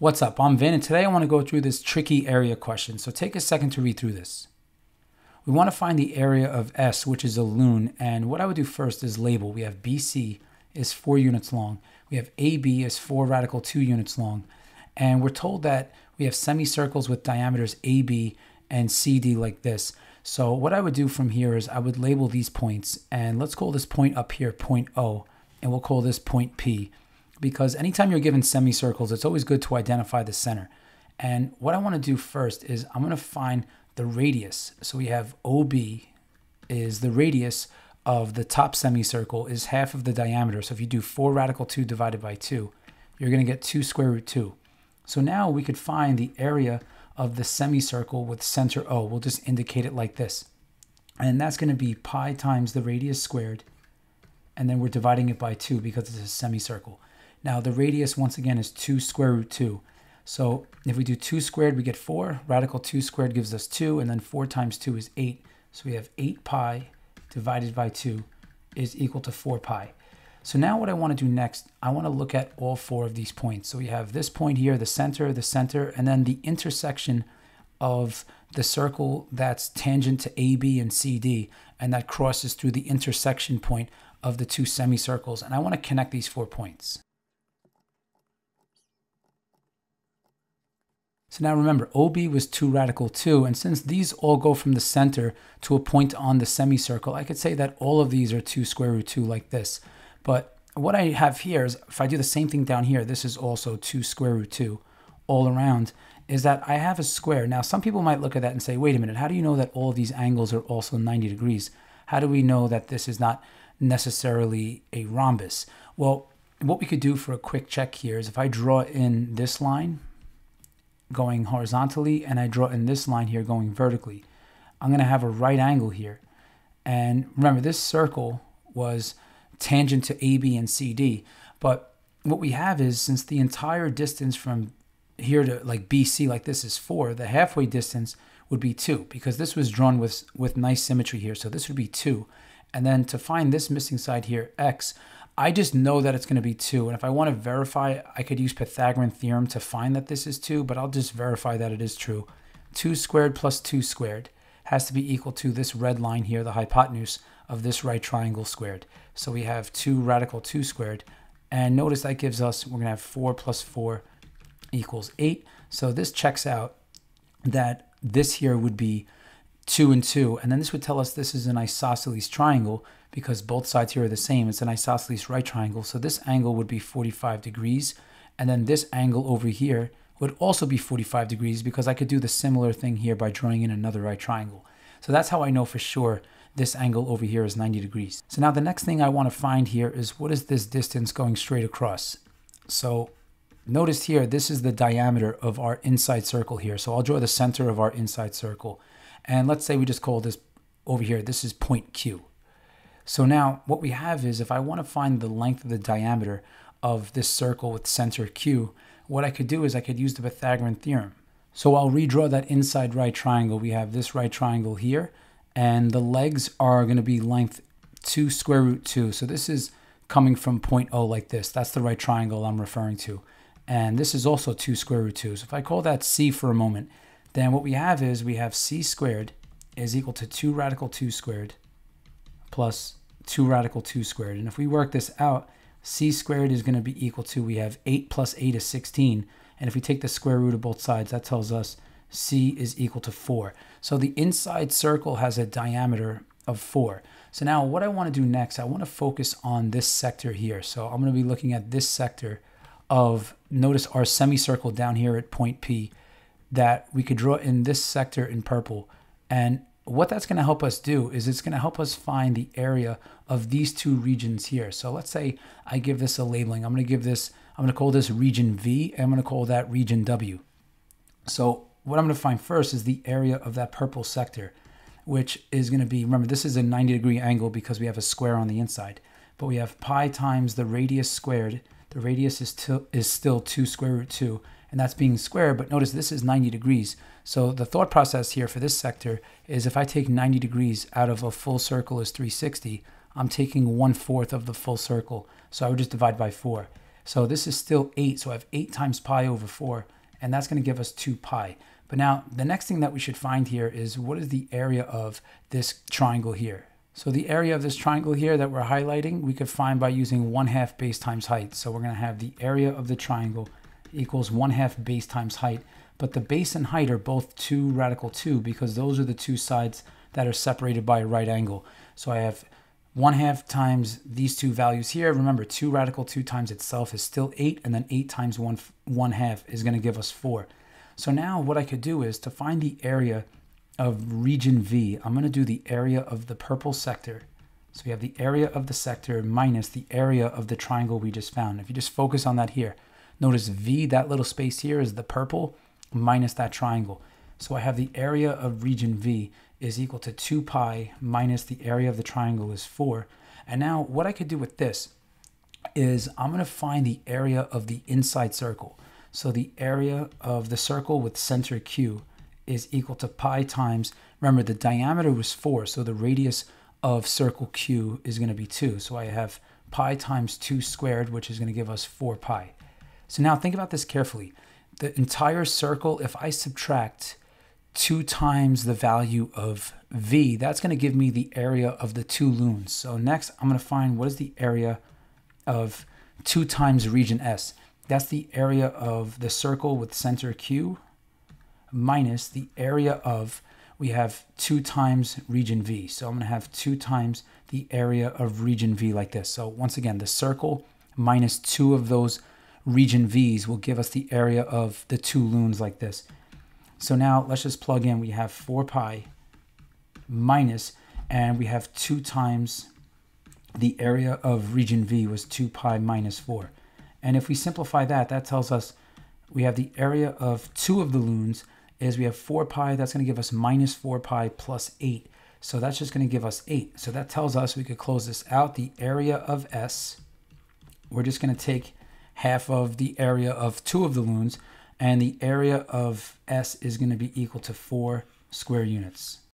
What's up? I'm Vin, and today I want to go through this tricky area question, so take a second to read through this. We want to find the area of S, which is a lune, and what I would do first is label. We have BC is 4 units long, we have AB is 4 radical 2 units long, and we're told that we have semicircles with diameters AB and CD like this. So what I would do from here is I would label these points, and let's call this point up here point O, and we'll call this point P. Because anytime you're given semicircles, it's always good to identify the center. And what I want to do first is I'm going to find the radius. So we have OB is the radius of the top semicircle is half of the diameter. So if you do 4 radical 2 divided by 2, you're going to get 2 square root 2. So now we could find the area of the semicircle with center O. We'll just indicate it like this. And that's going to be pi times the radius squared. And then we're dividing it by 2 because it's a semicircle. Now the radius, once again, is 2 square root 2. So if we do 2 squared, we get 4. Radical 2 squared gives us 2, and then 4 times 2 is 8. So we have 8 pi divided by 2 is equal to 4 pi. So now what I want to do next, I want to look at all 4 of these points. So we have this point here, the center, and then the intersection of the circle that's tangent to AB and CD, and that crosses through the intersection point of the 2 semicircles. And I want to connect these 4 points. So now remember, OB was 2 radical 2, and since these all go from the center to a point on the semicircle, I could say that all of these are 2 square root 2 like this. But what I have here is, if I do the same thing down here, this is also 2 square root 2 all around, is that I have a square. Now some people might look at that and say, wait a minute, how do you know that all of these angles are also 90 degrees? How do we know that this is not necessarily a rhombus? Well, what we could do for a quick check here is if I draw in this line going horizontally, and I draw in this line here going vertically, I'm going to have a right angle here. And remember, this circle was tangent to AB and CD, but what we have is, since the entire distance from here to like BC like this is 4, the halfway distance would be 2, because this was drawn with nice symmetry here, so this would be 2. And then to find this missing side here, X, I just know that it's going to be 2, and if I want to verify, I could use Pythagorean Theorem to find that this is 2, but I'll just verify that it is true. 2 squared plus 2 squared has to be equal to this red line here, the hypotenuse of this right triangle squared. So we have 2 radical 2 squared, and notice that gives us, we're going to have 4 plus 4 equals 8. So this checks out that this here would be 2 and 2, and then this would tell us this is an isosceles triangle, because both sides here are the same. It's an isosceles right triangle, so this angle would be 45 degrees, and then this angle over here would also be 45 degrees, because I could do the similar thing here by drawing in another right triangle. So that's how I know for sure this angle over here is 90 degrees. So now the next thing I want to find here is, what is this distance going straight across? So notice here, this is the diameter of our inside circle here, so I'll draw the center of our inside circle, and let's say we just call this over here, this is point Q. So now what we have is, if I want to find the length of the diameter of this circle with center Q, what I could do is I could use the Pythagorean theorem. So I'll redraw that inside right triangle. We have this right triangle here, and the legs are going to be length 2 square root 2. So this is coming from point O like this. That's the right triangle I'm referring to. And this is also 2 square root 2. So if I call that C for a moment, then what we have is, we have C squared is equal to 2 radical 2 squared plus 2 radical 2 squared. And if we work this out, C squared is going to be equal to, we have 8 plus 8 is 16. And if we take the square root of both sides, that tells us C is equal to 4. So the inside circle has a diameter of 4. So now what I want to do next, I want to focus on this sector here. So I'm going to be looking at this sector of, notice our semicircle down here at point P, that we could draw in this sector in purple. And what that's going to help us do is, it's going to help us find the area of these 2 regions here. So let's say I give this a labeling. I'm going to call this region V, and I'm going to call that region W. So what I'm going to find first is the area of that purple sector, which is going to be, remember, this is a 90 degree angle because we have a square on the inside, but we have pi times the radius squared. The radius is still 2 square root 2, and that's being squared, but notice this is 90 degrees. So the thought process here for this sector is, if I take 90 degrees out of a full circle is 360, I'm taking 1/4 of the full circle, so I would just divide by 4. So this is still 8, so I have 8 times pi over 4, and that's going to give us 2 pi. But now, the next thing that we should find here is what is the area of this triangle here? So the area of this triangle here that we're highlighting, we could find by using 1/2 base times height. So we're going to have the area of the triangle equals 1/2 base times height. But the base and height are both 2 radical 2 because those are the two sides that are separated by a right angle. So I have 1/2 times these two values here. Remember, 2 radical 2 times itself is still 8, and then 8 times 1/2 is going to give us 4. So now what I could do is to find the area of region V, I'm going to do the area of the purple sector. So we have the area of the sector minus the area of the triangle we just found. If you just focus on that here, notice V, that little space here is the purple minus that triangle. So I have the area of region V is equal to 2 pi minus the area of the triangle is 4. And now what I could do with this is I'm going to find the area of the inside circle. So the area of the circle with center Q is equal to pi times, remember the diameter was 4, so the radius of circle Q is going to be 2. So I have pi times 2 squared, which is going to give us 4 pi. So now think about this carefully. The entire circle, if I subtract 2 times the value of V, that's going to give me the area of the 2 lunes. So next I'm going to find what is the area of 2 times region S. That's the area of the circle with center Q minus the area of, we have 2 times region V. So I'm going to have 2 times the area of region V like this. So once again, the circle minus 2 of those region V's will give us the area of the 2 lunes like this. So now let's just plug in. We have 4 pi minus, and we have 2 times the area of region V was 2 pi minus 4. And if we simplify that, that tells us we have the area of 2 of the lunes is we have 4 pi, that's going to give us minus 4 pi plus 8. So that's just going to give us 8. So that tells us we could close this out. The area of S, we're just going to take half of the area of 2 of the lunes, and the area of S is going to be equal to 4 square units.